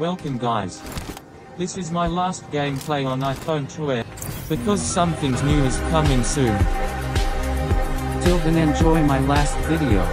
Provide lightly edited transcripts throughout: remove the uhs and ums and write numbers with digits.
Welcome guys. This is my last gameplay on iPhone 12, because something new is coming soon. Till then, enjoy my last video.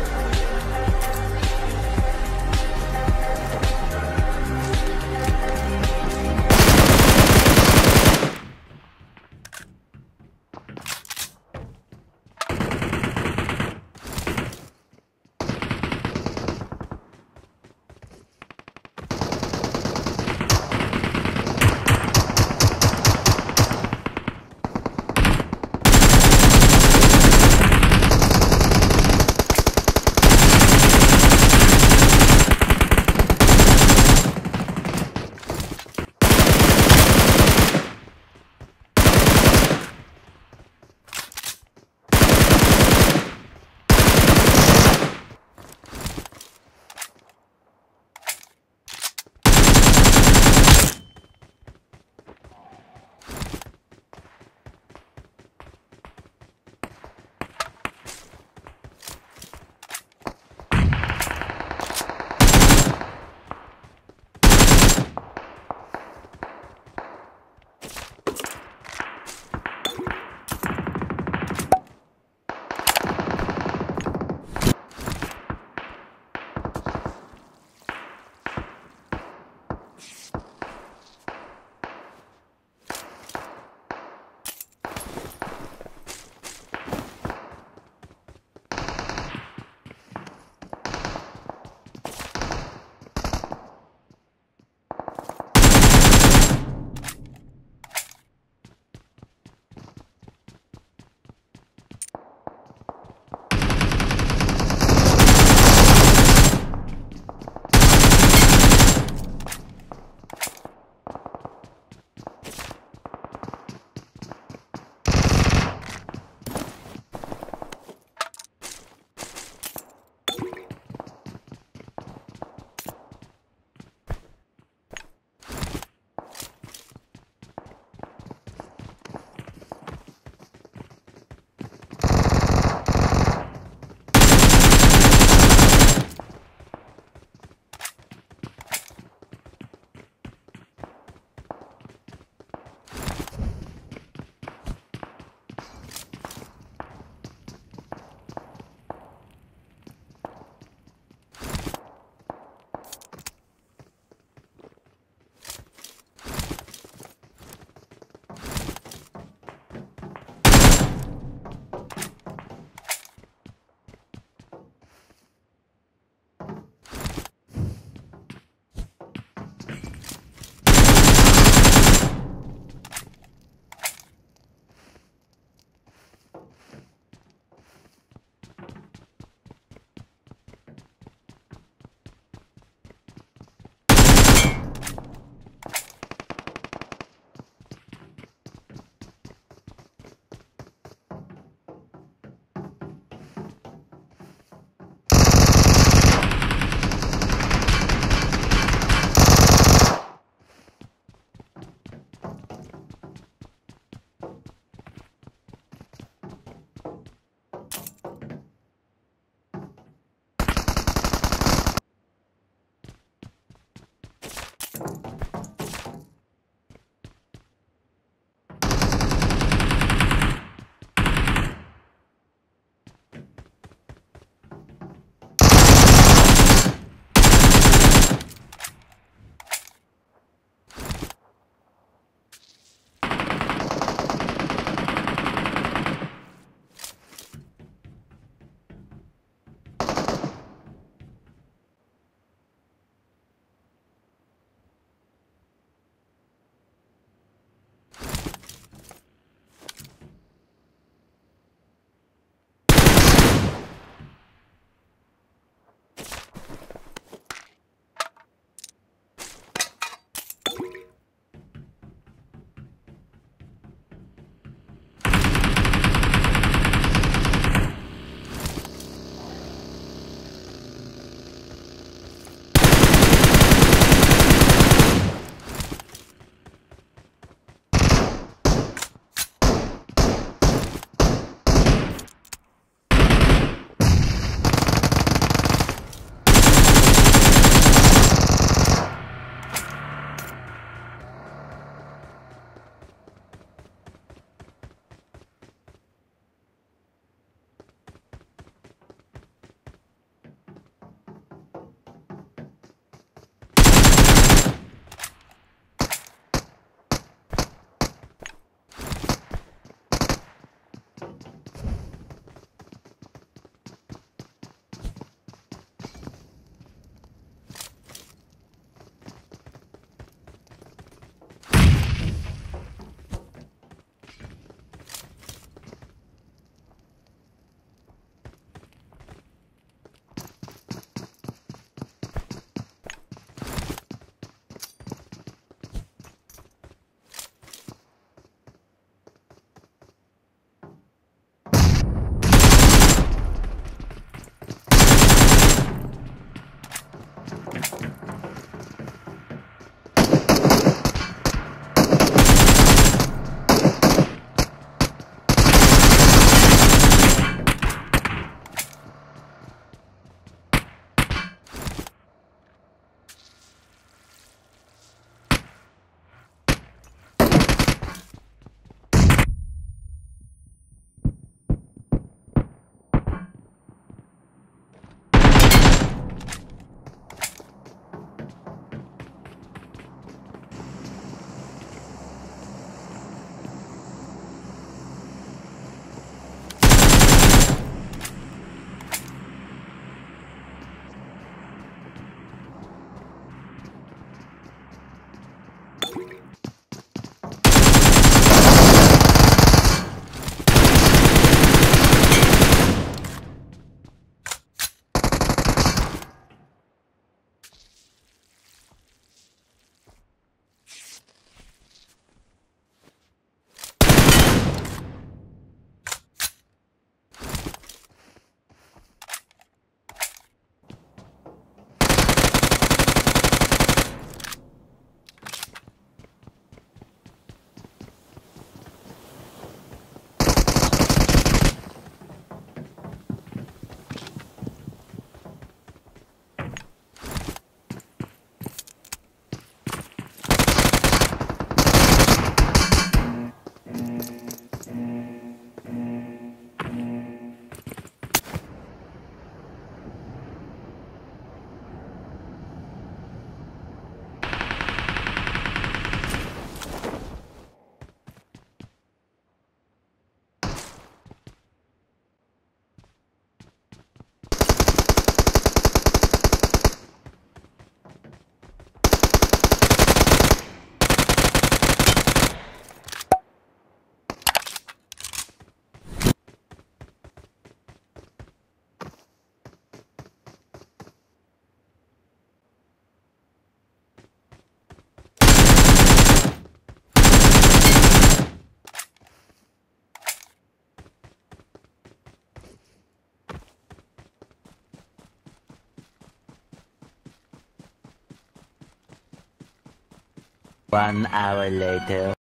1 hour later.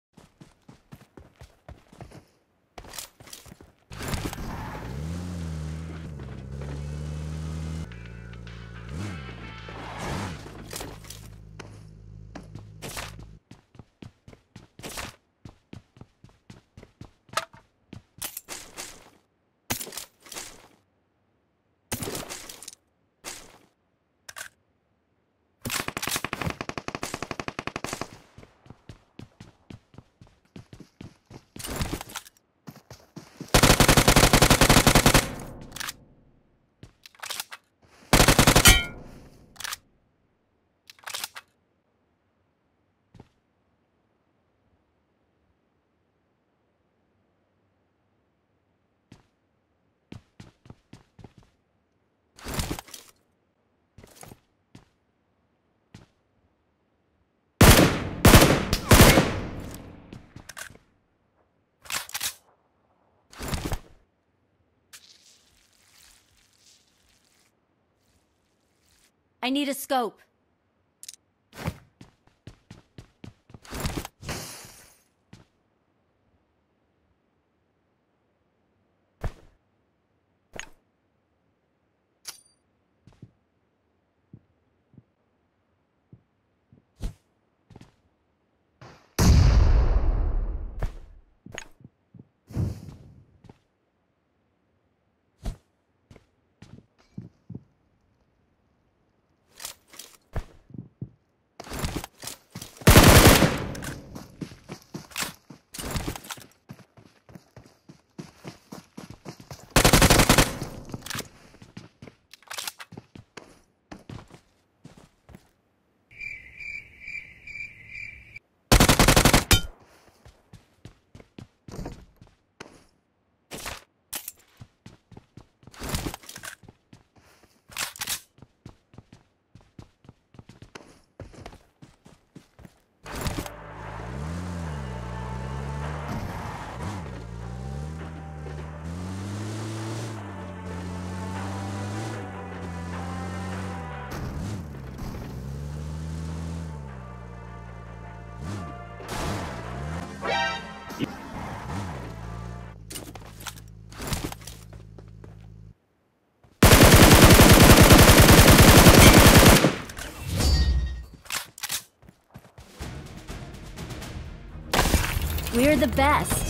I need a scope. We're the best.